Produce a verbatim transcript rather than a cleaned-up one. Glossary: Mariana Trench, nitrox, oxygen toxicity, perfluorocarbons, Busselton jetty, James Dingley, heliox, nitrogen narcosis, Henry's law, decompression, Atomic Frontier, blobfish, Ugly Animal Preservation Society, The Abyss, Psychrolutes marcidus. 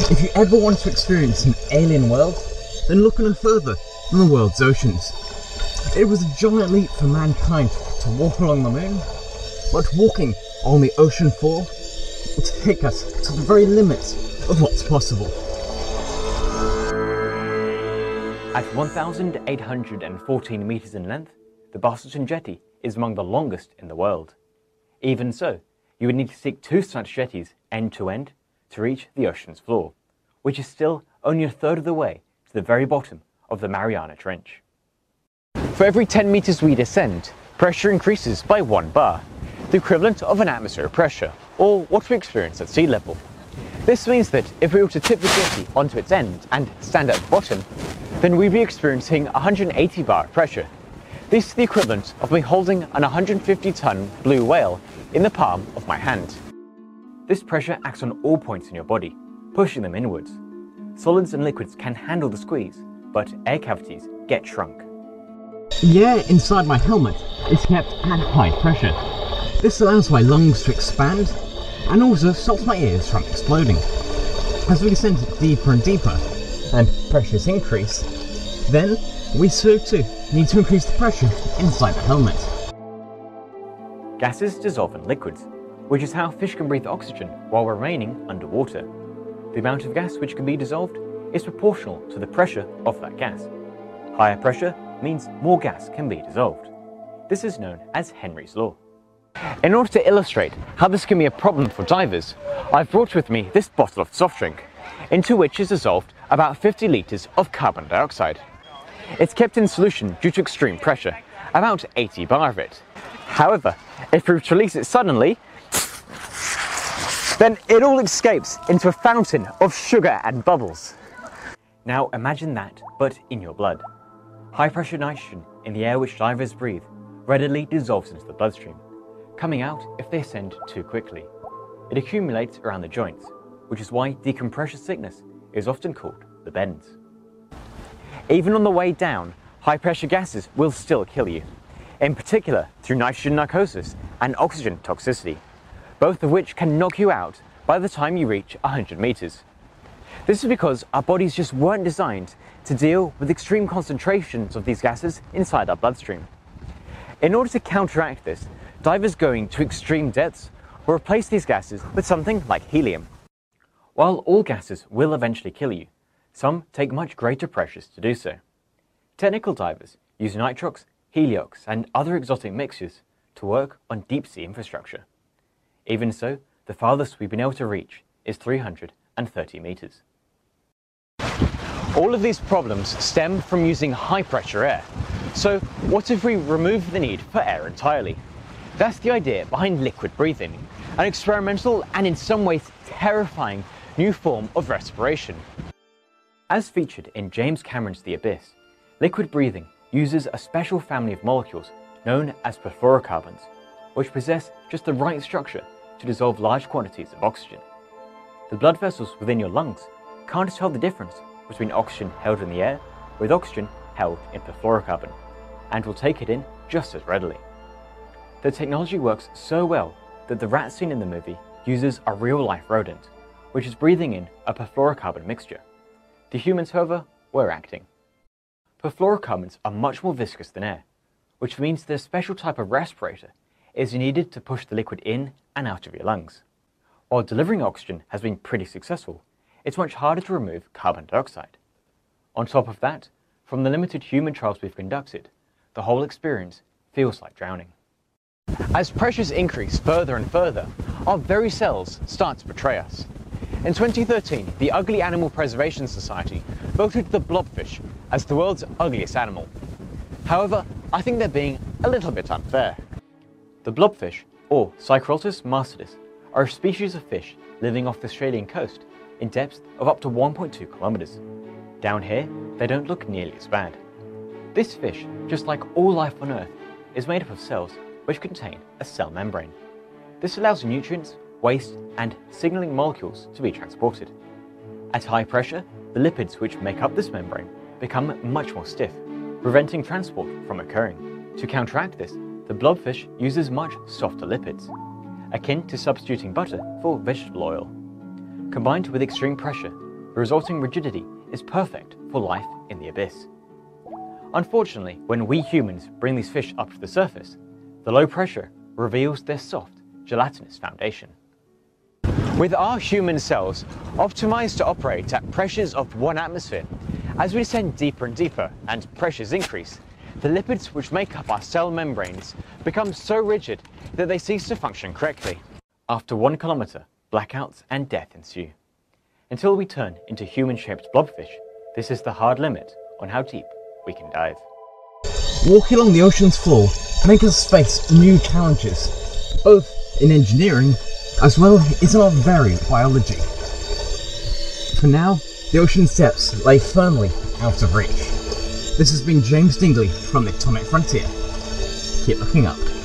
If you ever want to experience an alien world, then look no further than the world's oceans. It was a giant leap for mankind to walk along the moon, but walking on the ocean floor will take us to the very limits of what's possible. At one thousand eight hundred fourteen meters in length, the Busselton jetty is among the longest in the world. Even so, you would need to seek two such jetties end to end to reach the ocean's floor, which is still only a third of the way to the very bottom of the Mariana Trench. For every ten meters we descend, pressure increases by one bar, the equivalent of an atmosphere of pressure, or what we experience at sea level. This means that if we were to tip the jetty onto its end and stand at the bottom, then we'd be experiencing one hundred eighty bar of pressure. This is the equivalent of me holding an one hundred fifty ton blue whale in the palm of my hand. This pressure acts on all points in your body, pushing them inwards. Solids and liquids can handle the squeeze, but air cavities get shrunk. The air inside my helmet is kept at high pressure. This allows my lungs to expand and also stops my ears from exploding. As we descend deeper and deeper and pressures increase, then we too need to increase the pressure inside the helmet. Gases dissolve in liquids, which is how fish can breathe oxygen while remaining underwater. The amount of gas which can be dissolved is proportional to the pressure of that gas. Higher pressure means more gas can be dissolved. This is known as Henry's law. In order to illustrate how this can be a problem for divers, I've brought with me this bottle of soft drink, into which is dissolved about fifty litres of carbon dioxide. It's kept in solution due to extreme pressure, about eighty bar of it. However, if we release it suddenly, then it all escapes into a fountain of sugar and bubbles. Now imagine that, but in your blood. High pressure nitrogen in the air which divers breathe readily dissolves into the bloodstream, coming out if they ascend too quickly. It accumulates around the joints, which is why decompression sickness is often called the bends. Even on the way down, high pressure gases will still kill you, in particular through nitrogen narcosis and oxygen toxicity, both of which can knock you out by the time you reach one hundred meters. This is because our bodies just weren't designed to deal with extreme concentrations of these gases inside our bloodstream. In order to counteract this, divers going to extreme depths will replace these gases with something like helium. While all gases will eventually kill you, some take much greater pressures to do so. Technical divers use nitrox, heliox and other exotic mixtures to work on deep sea infrastructure. Even so, the farthest we've been able to reach is three hundred thirty meters. All of these problems stem from using high pressure air. So what if we remove the need for air entirely? That's the idea behind liquid breathing, an experimental and in some ways terrifying new form of respiration. As featured in James Cameron's The Abyss, liquid breathing uses a special family of molecules known as perfluorocarbons, which possess just the right structure to dissolve large quantities of oxygen. The blood vessels within your lungs can't tell the difference between oxygen held in the air with oxygen held in perfluorocarbon, and will take it in just as readily. The technology works so well that the rat scene in the movie uses a real-life rodent, which is breathing in a perfluorocarbon mixture. The humans, however, were acting. Perfluorocarbons are much more viscous than air, which means that a special type of respirator is needed to push the liquid in and out of your lungs. While delivering oxygen has been pretty successful, it's much harder to remove carbon dioxide. On top of that, from the limited human trials we've conducted, the whole experience feels like drowning. As pressures increase further and further, our very cells start to betray us. In twenty thirteen, the Ugly Animal Preservation Society voted the blobfish as the world's ugliest animal. However, I think they're being a little bit unfair. The blobfish, or Psychrolutes marcidus, are a species of fish living off the Australian coast in depths of up to one point two kilometers. Down here, they don't look nearly as bad. This fish, just like all life on Earth, is made up of cells which contain a cell membrane. This allows nutrients, waste and signaling molecules to be transported. At high pressure, the lipids which make up this membrane become much more stiff, preventing transport from occurring. To counteract this, the blobfish uses much softer lipids, akin to substituting butter for vegetable oil. Combined with extreme pressure, The resulting rigidity is perfect for life in the abyss. Unfortunately, when we humans bring these fish up to the surface, the low pressure reveals their soft, gelatinous foundation. With our human cells optimized to operate at pressures of one atmosphere, as we descend deeper and deeper and pressures increase, the lipids which make up our cell membranes become so rigid that they cease to function correctly. After one kilometer, blackouts and death ensue. Until we turn into human-shaped blobfish, this is the hard limit on how deep we can dive. Walking along the ocean's floor makes us face new challenges, both in engineering as well as in our varied biology. For now, the ocean's depths lay firmly out of reach. This has been James Dingley from the Atomic Frontier. Keep looking up.